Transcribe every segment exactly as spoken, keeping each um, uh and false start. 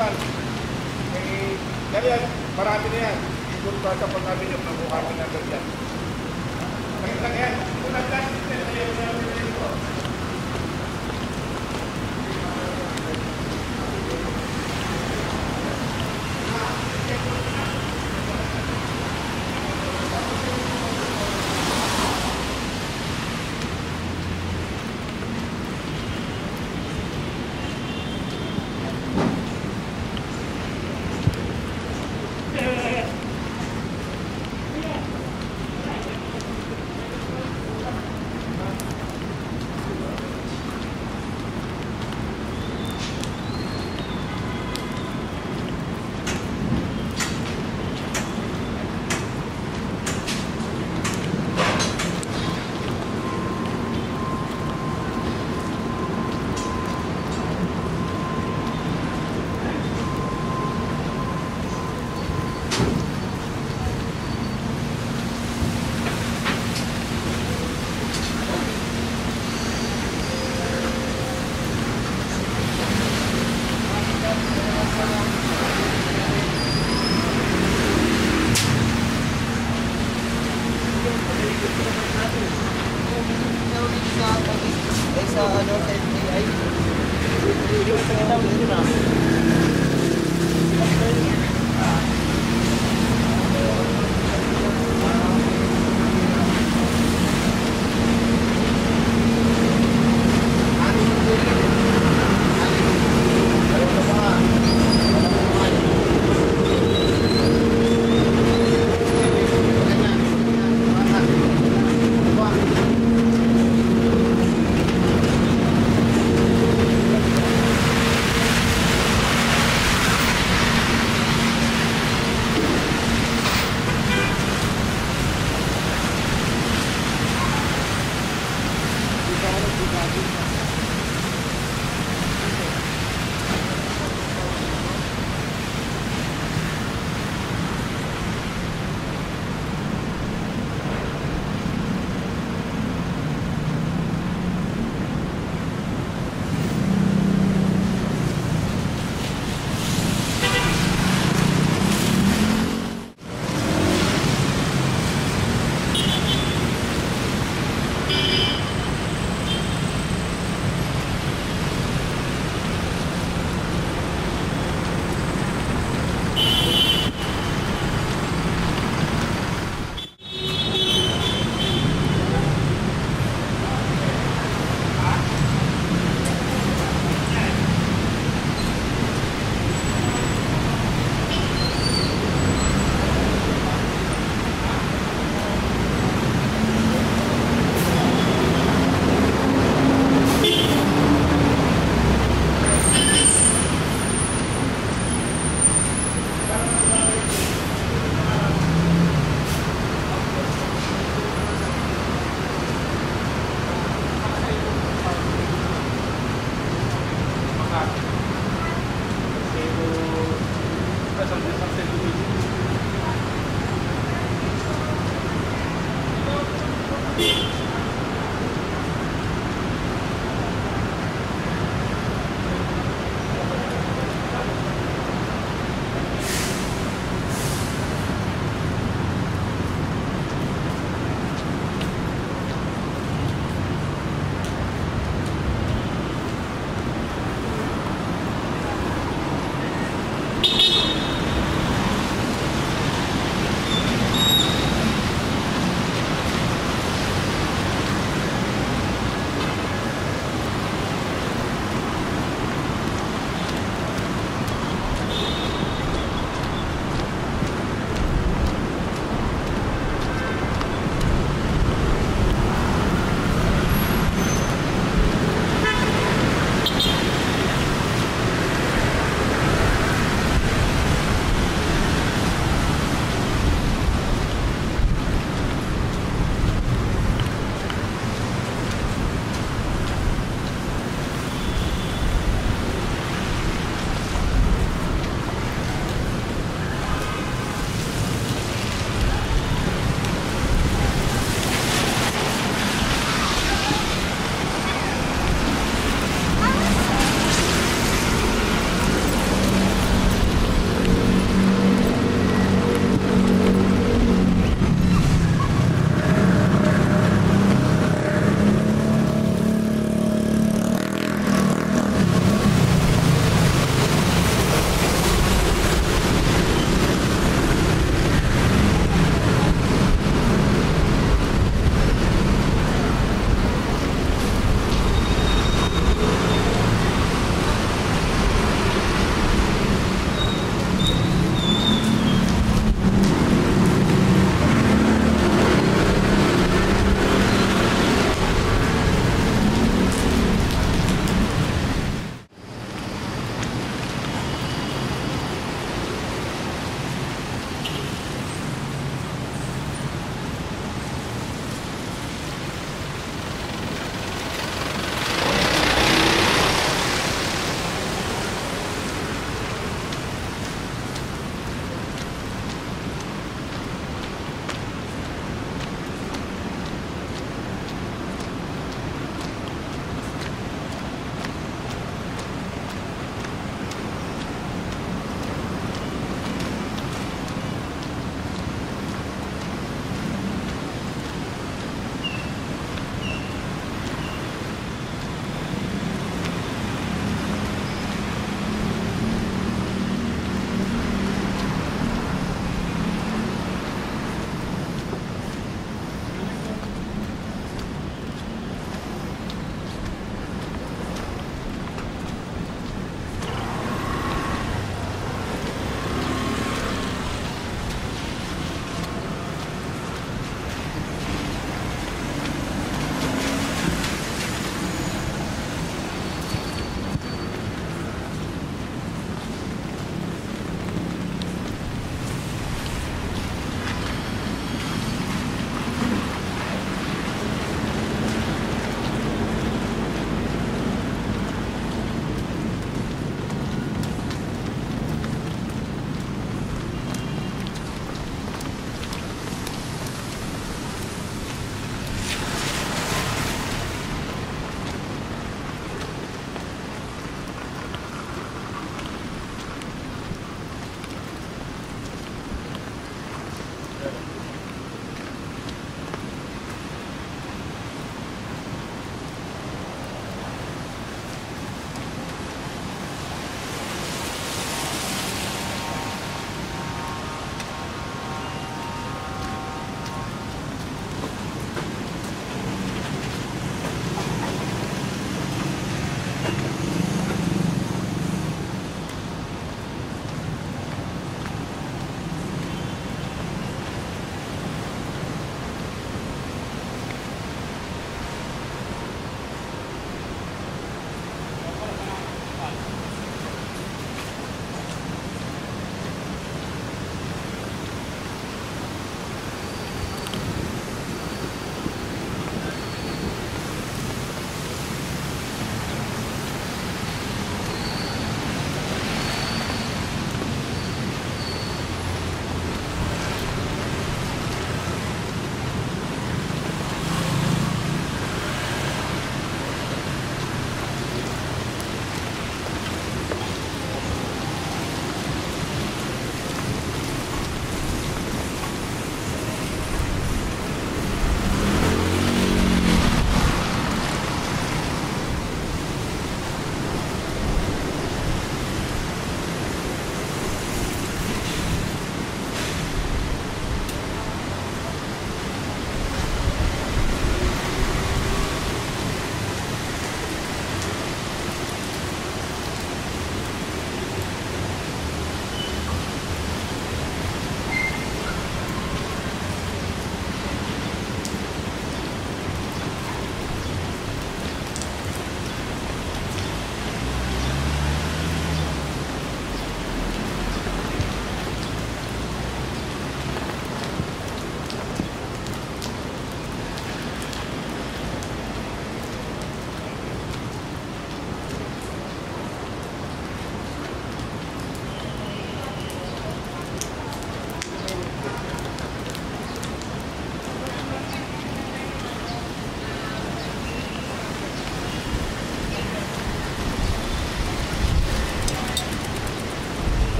kan? Eh, kaya marami na yan. Importante pa namin yung nabuhay na ganyan. Nakita nga yan. Unang last step na yun namin na ito.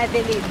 I believe.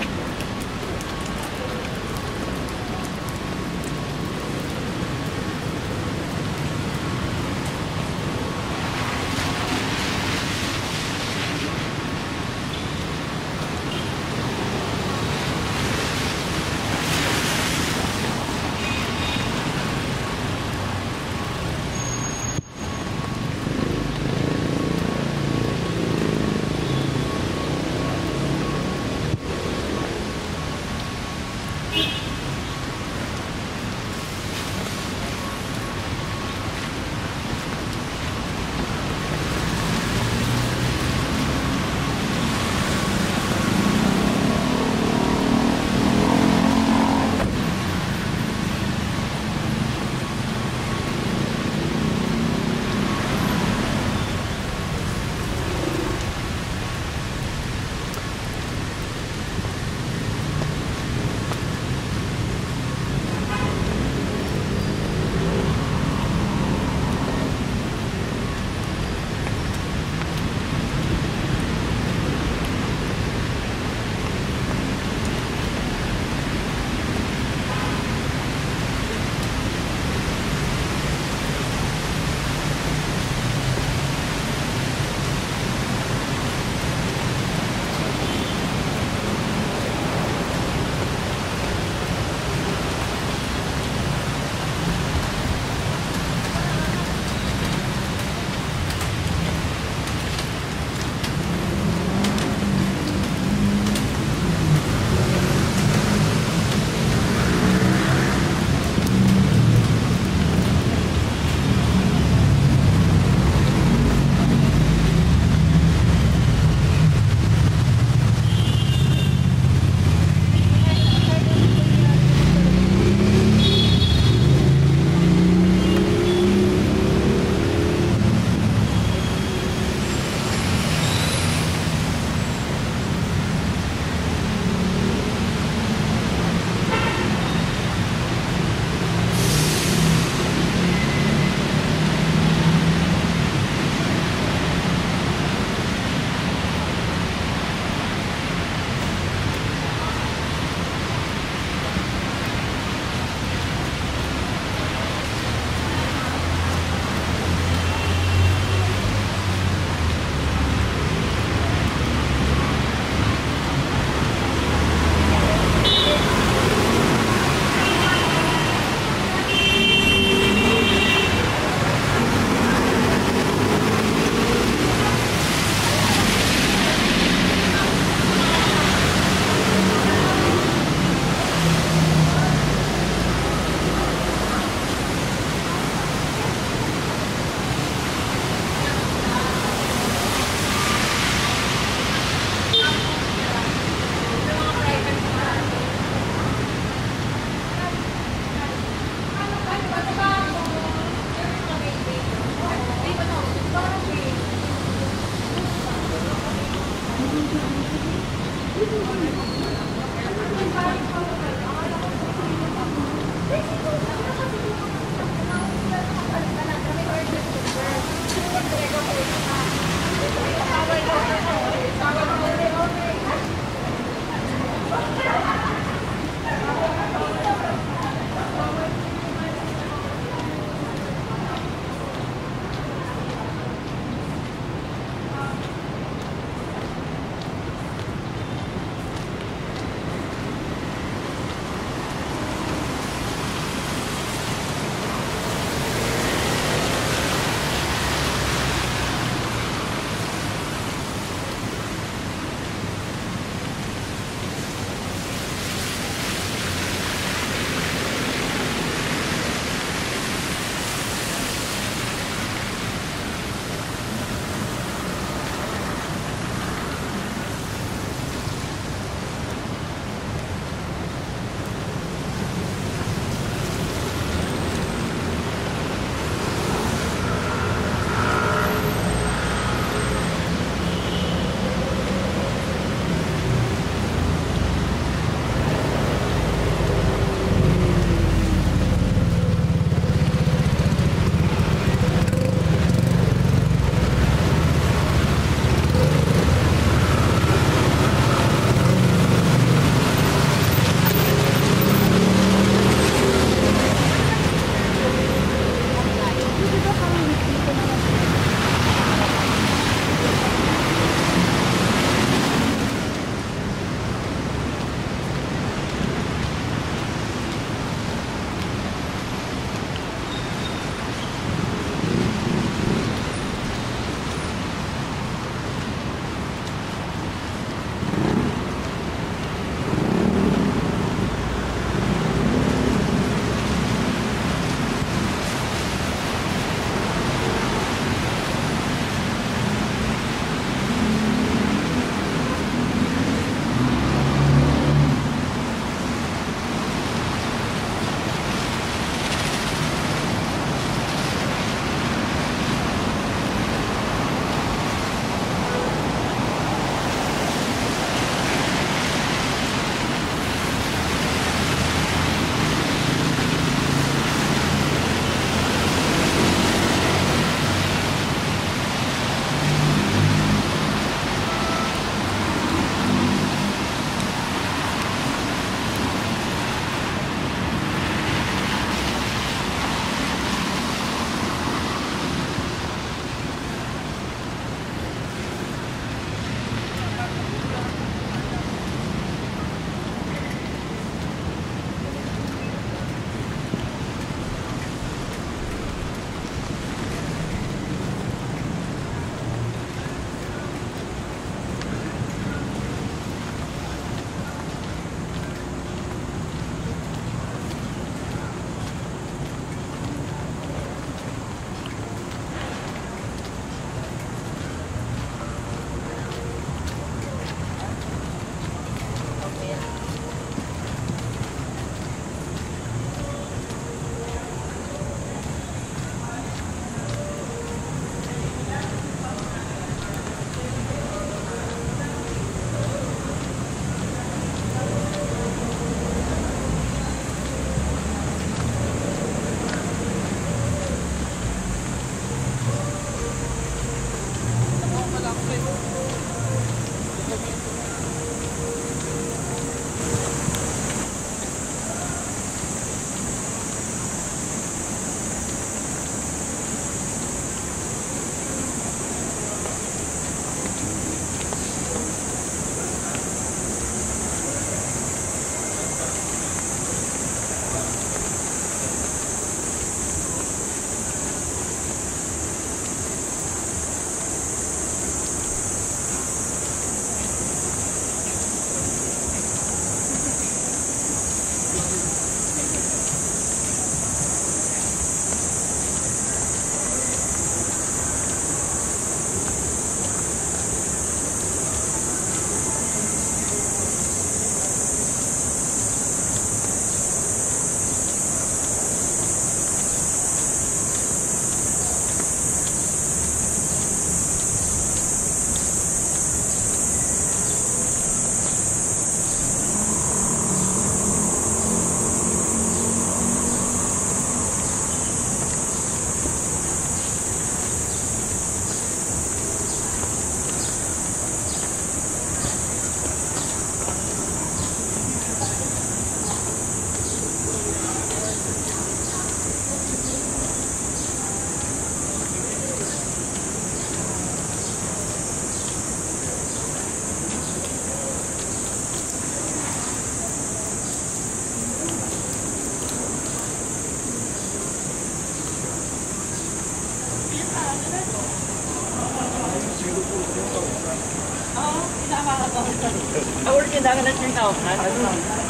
I ordered it back in that three thousand. I don't know.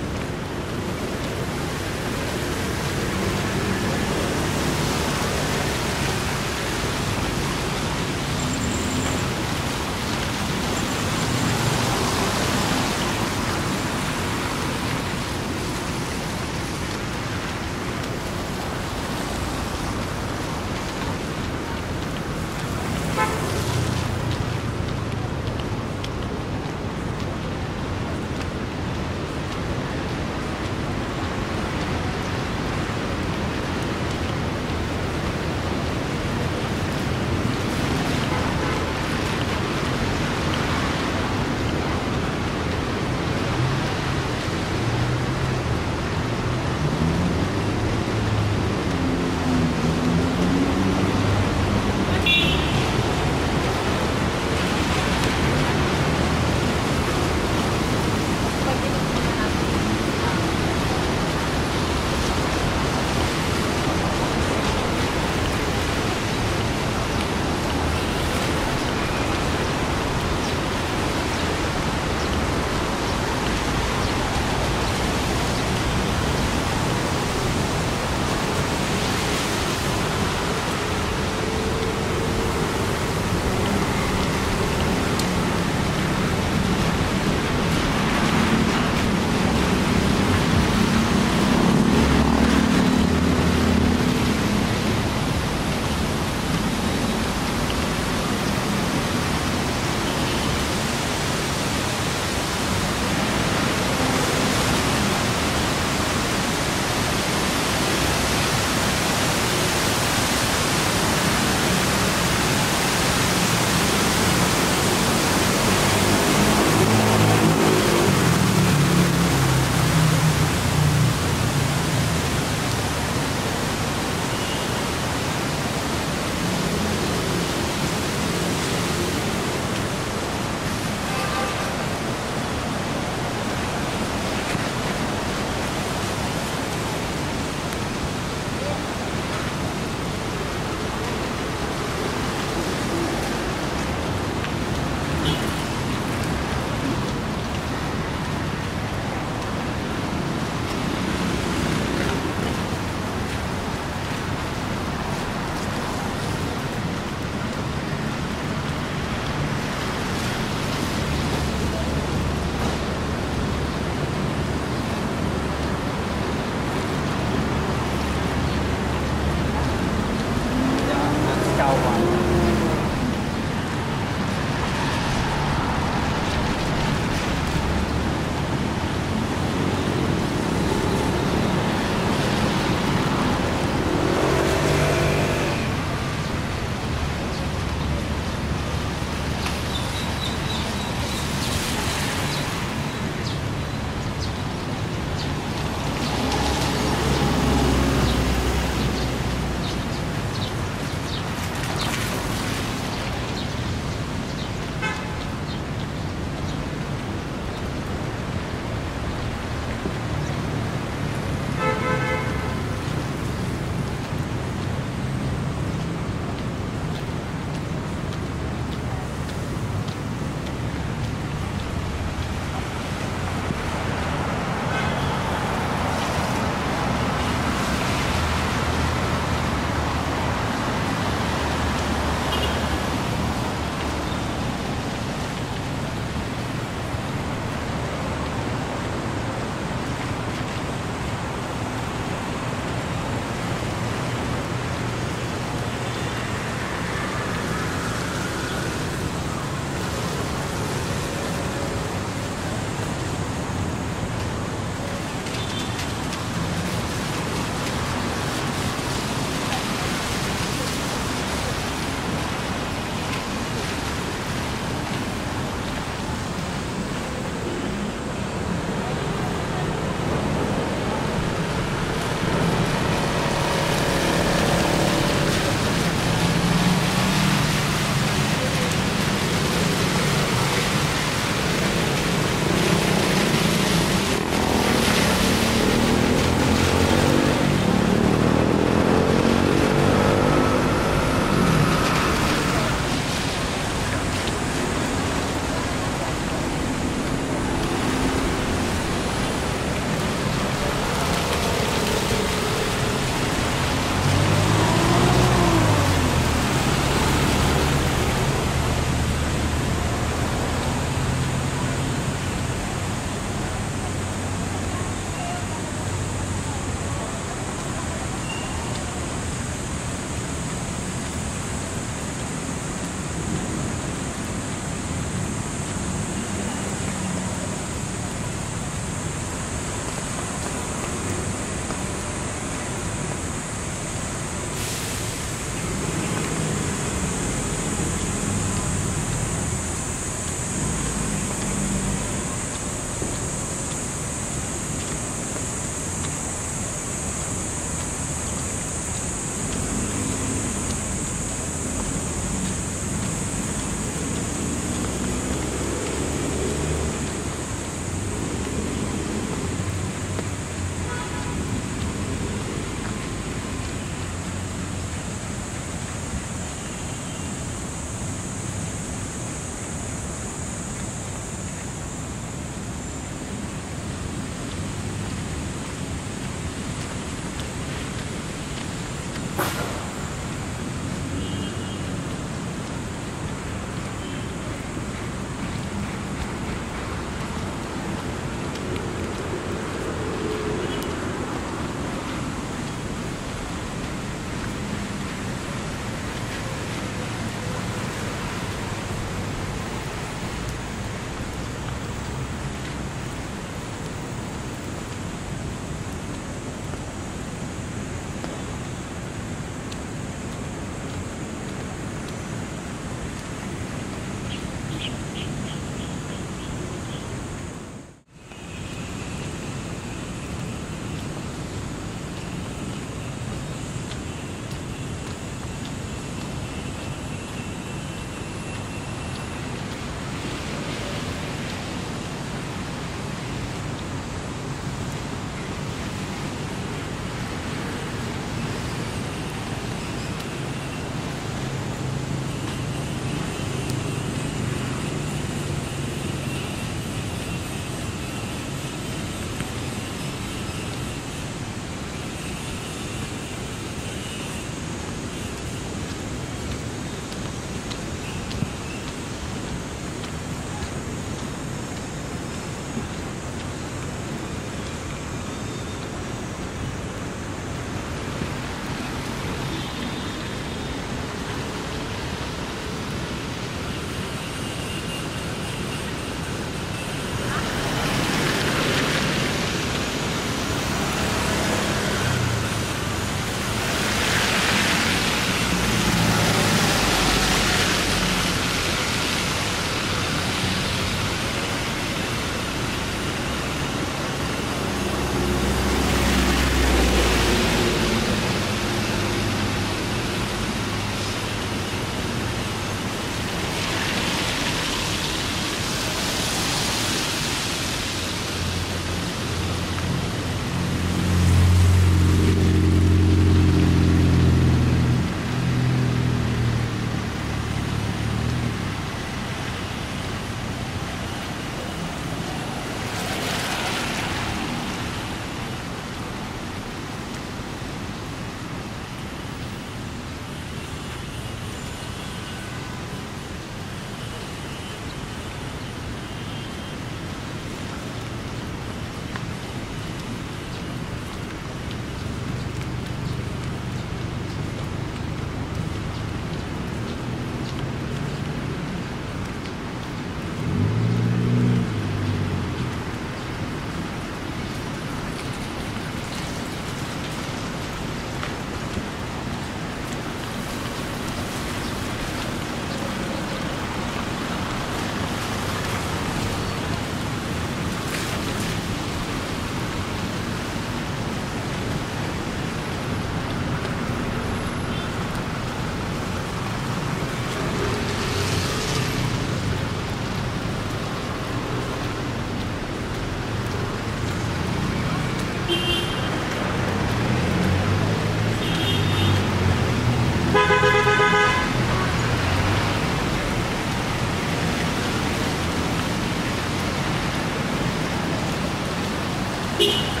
Thank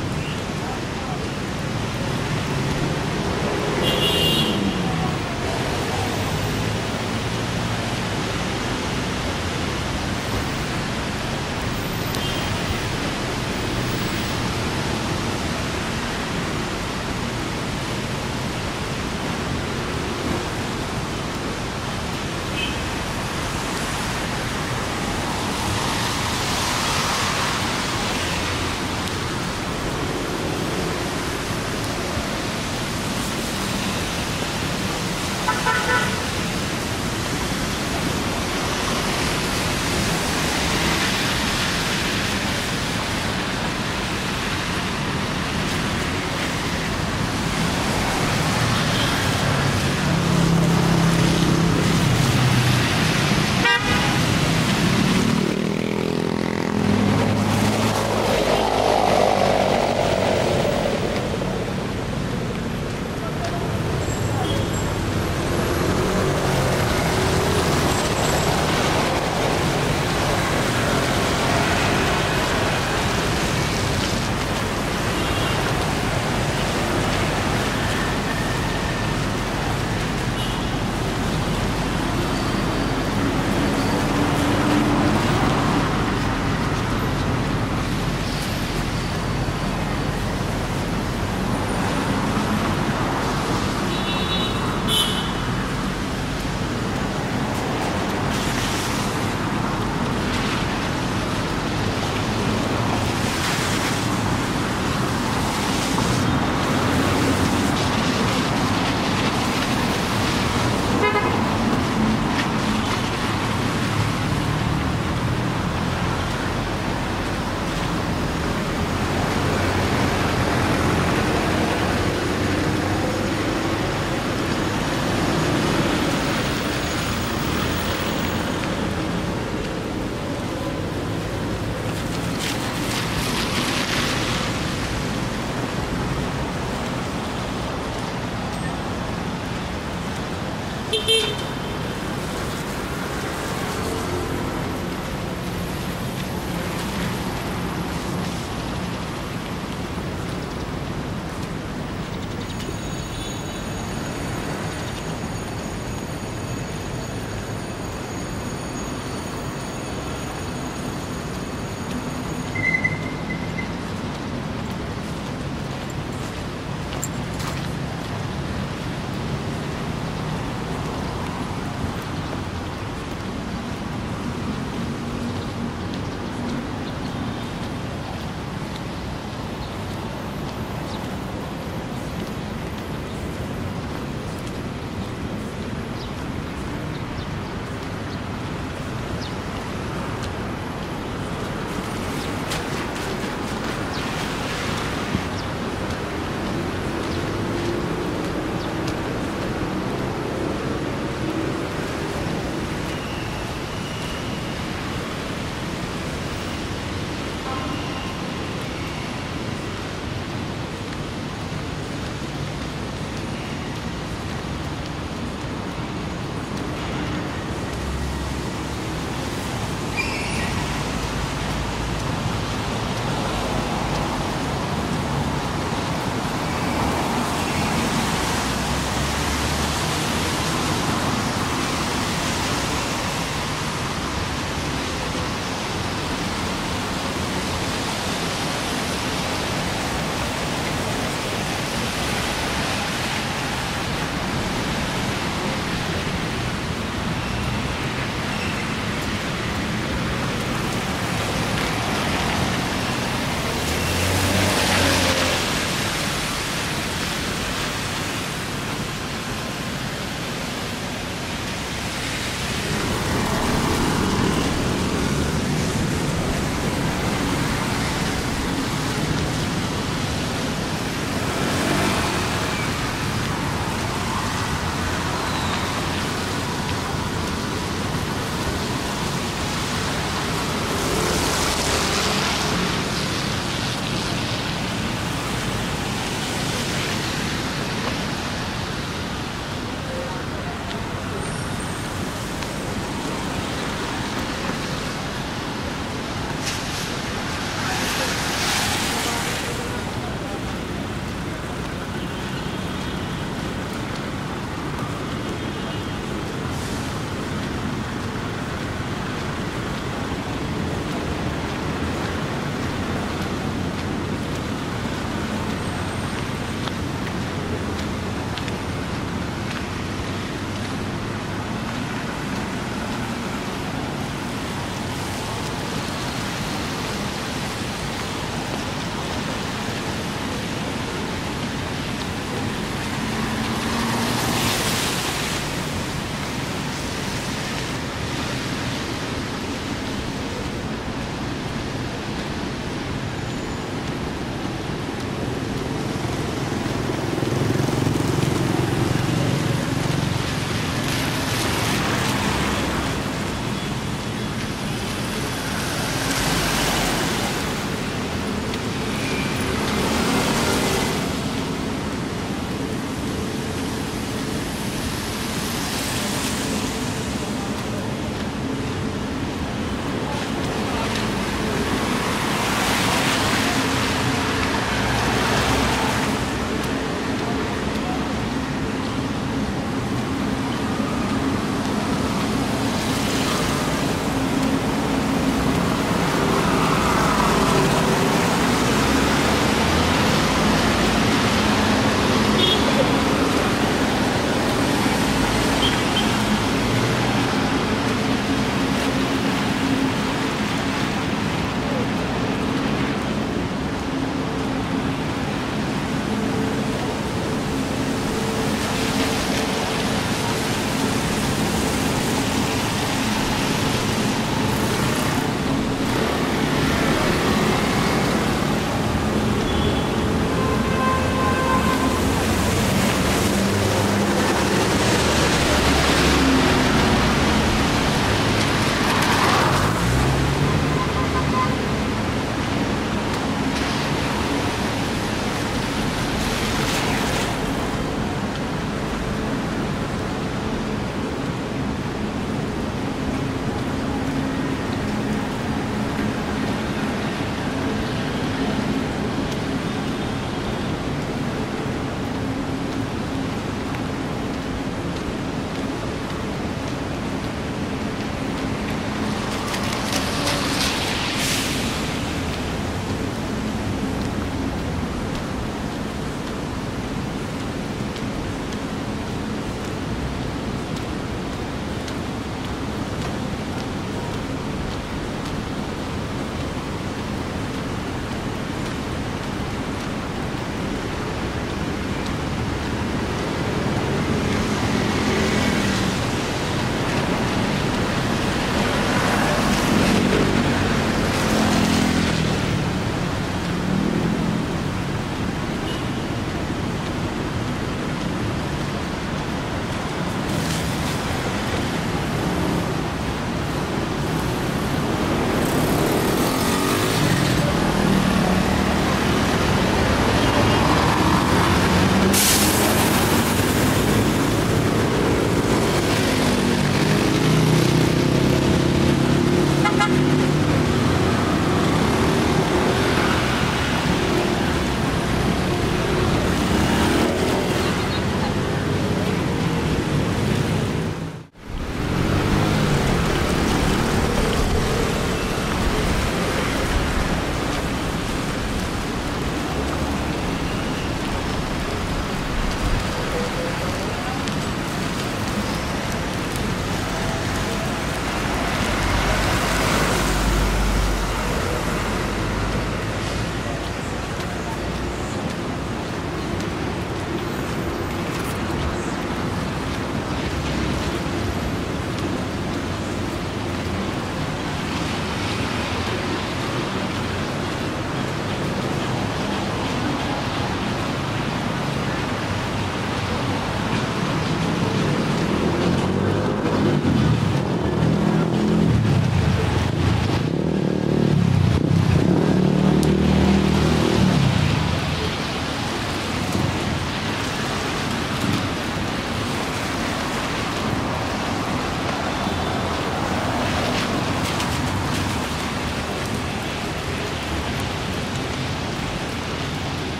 you.